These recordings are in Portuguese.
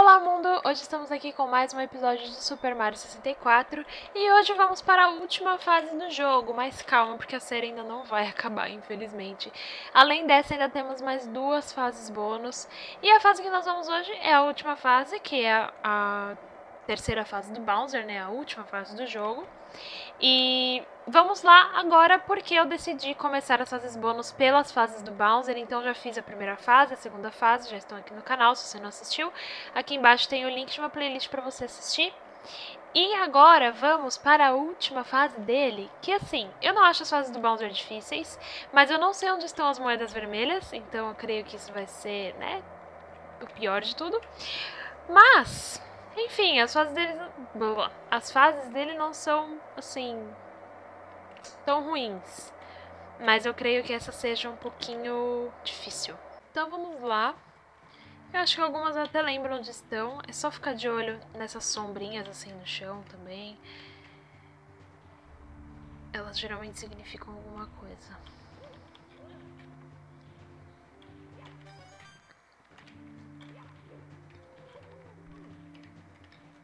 Olá mundo, hoje estamos aqui com mais um episódio de Super Mario 64 e hoje vamos para a última fase do jogo, mas calma porque a série ainda não vai acabar, infelizmente. Além dessa ainda temos mais duas fases bônus e a fase que nós vamos hoje é a última fase, que é a terceira fase do Bowser, né, a última fase do jogo. E vamos lá agora porque eu decidi começar as fases bônus pelas fases do Bowser, então já fiz a primeira fase, a segunda fase, já estão aqui no canal se você não assistiu. Aqui embaixo tem o link de uma playlist para você assistir. E agora vamos para a última fase dele, que assim, eu não acho as fases do Bowser difíceis, mas eu não sei onde estão as moedas vermelhas, então eu creio que isso vai ser, né, o pior de tudo. Mas... enfim, as fases dele não são, assim, tão ruins, mas eu creio que essa seja um pouquinho difícil. Então vamos lá. Eu acho que algumas eu até lembro onde estão, é só ficar de olho nessas sombrinhas assim no chão também. Elas geralmente significam alguma coisa.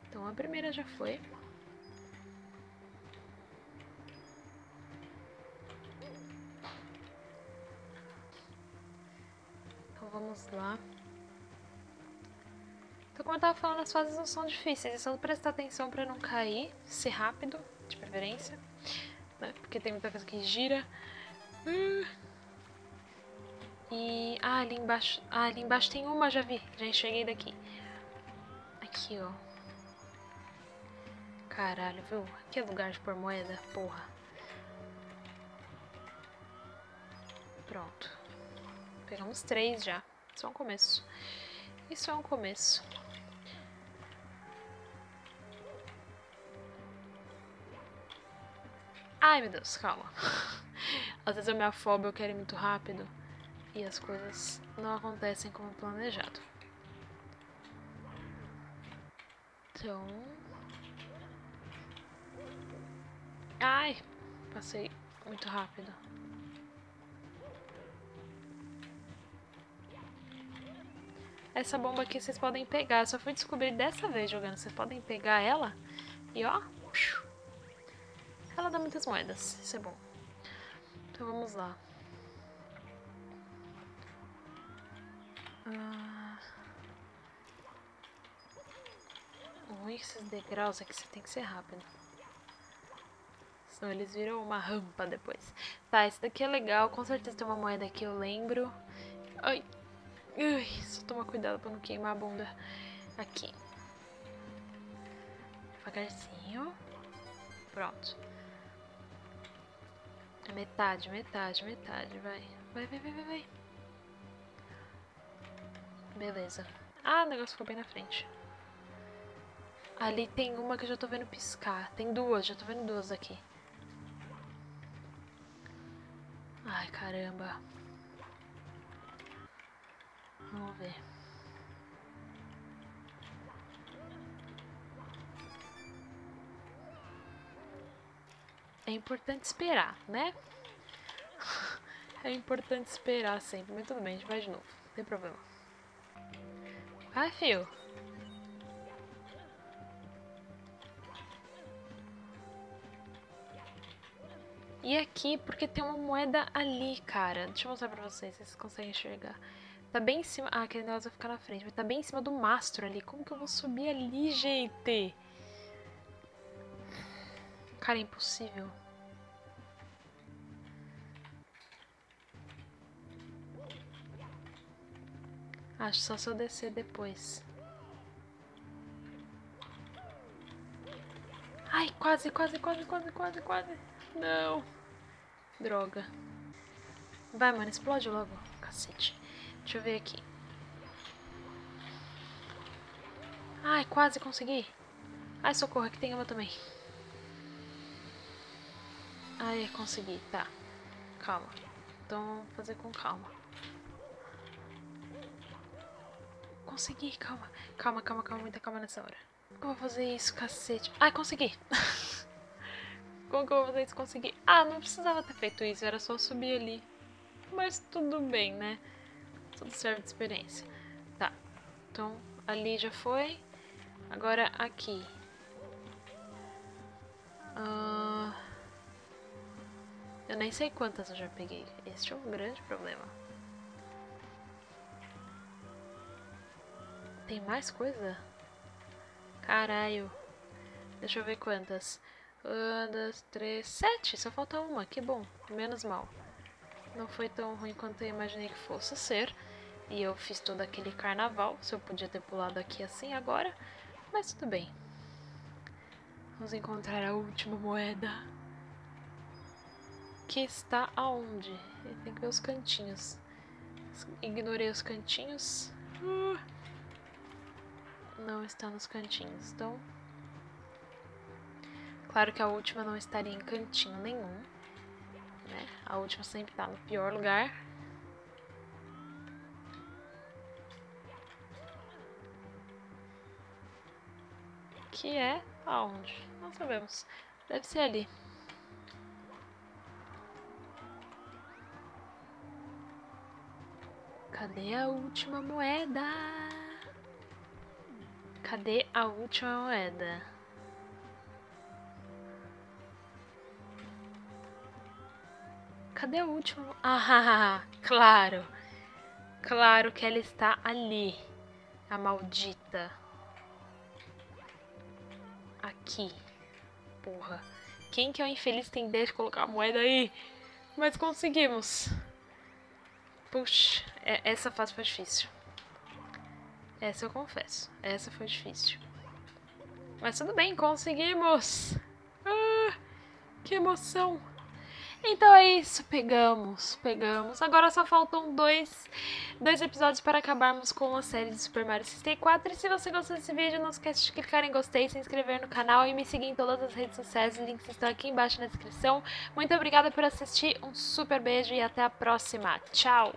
Então a primeira já foi. Então vamos lá. Então como eu tava falando, as fases não são difíceis, é só prestar atenção pra não cair, ser rápido, de preferência, né? Porque tem muita coisa que gira. E... ali embaixo tem uma, já vi, já enxerguei daqui. Aqui, ó. Caralho, viu? Aqui é lugar de pôr moeda, porra. Pronto. Pegamos 3 já. Isso é um começo. Isso é um começo. Ai, meu Deus, calma. Às vezes eu me afobo, eu quero ir muito rápido. E as coisas não acontecem como planejado. Então... ai, passei muito rápido. Essa bomba aqui vocês podem pegar. Eu só fui descobrir dessa vez jogando. Vocês podem pegar ela e ó. Ela dá muitas moedas. Isso é bom. Então vamos lá. Ruim esses degraus aqui. Você tem que ser rápido. Senão eles viram uma rampa depois. Tá, esse daqui é legal. Com certeza tem uma moeda aqui, eu lembro. Ai, ai, só tomar cuidado pra não queimar a bunda. Aqui. Devagarzinho. Pronto. Metade, metade, metade. Vai. Vai, vai, vai, vai, vai. Beleza. Ah, o negócio ficou bem na frente. Ali tem uma que eu já tô vendo piscar. Tem duas, já tô vendo duas aqui. Ai, caramba. Vamos ver. É importante esperar, né? É importante esperar sempre. Mas tudo bem, a gente vai de novo. Não tem problema. Vai, fio. E aqui, porque tem uma moeda ali, cara. Deixa eu mostrar pra vocês, se vocês conseguem enxergar. Tá bem em cima... ah, aquele negócio vai ficar na frente. Mas tá bem em cima do mastro ali. Como que eu vou subir ali, gente? Cara, é impossível. Acho só se eu descer depois. Ai, quase, quase, quase, quase, quase, quase. Não. Droga. Vai, mano. Explode logo. Cacete. Deixa eu ver aqui. Ai, quase consegui. Ai, socorro. Aqui tem uma também. Ai, consegui. Tá. Calma. Então, vamos fazer com calma. Consegui. Calma. Calma, calma, calma. Muita calma nessa hora. Como eu vou fazer isso, cacete? Ai, consegui. Como que eu vou fazer isso? Consegui. Ah, não precisava ter feito isso, era só subir ali. Mas tudo bem, né? Tudo serve de experiência. Tá, então ali já foi. Agora aqui. Eu nem sei quantas eu já peguei. Este é um grande problema. Tem mais coisa? Caralho. Deixa eu ver quantas. 1, 2, 3, 7. Só falta uma, que bom. Menos mal. Não foi tão ruim quanto eu imaginei que fosse ser. E eu fiz todo aquele carnaval. Se eu podia ter pulado aqui assim agora. Mas tudo bem. Vamos encontrar a última moeda. Que está aonde? Tem que ver os cantinhos. Ignorei os cantinhos. Não está nos cantinhos. Então... Claro que a última não estaria em cantinho nenhum, né? A última sempre está no pior lugar. Que é aonde? Não sabemos. Deve ser ali. Cadê a última moeda? Cadê a última moeda? Cadê a última? Ah, claro. Claro que ela está ali. A maldita. Aqui. Porra. Quem que é o infeliz tem ideia de colocar a moeda aí? Mas conseguimos. Puxa. Essa fase foi difícil. Essa eu confesso. Essa foi difícil. Mas tudo bem, conseguimos. Ah, que emoção. Então é isso, pegamos. Agora só faltam dois episódios para acabarmos com a série de Super Mario 64. E se você gostou desse vídeo, não esquece de clicar em gostei, se inscrever no canal e me seguir em todas as redes sociais. Os links estão aqui embaixo na descrição. Muito obrigada por assistir, um super beijo e até a próxima. Tchau!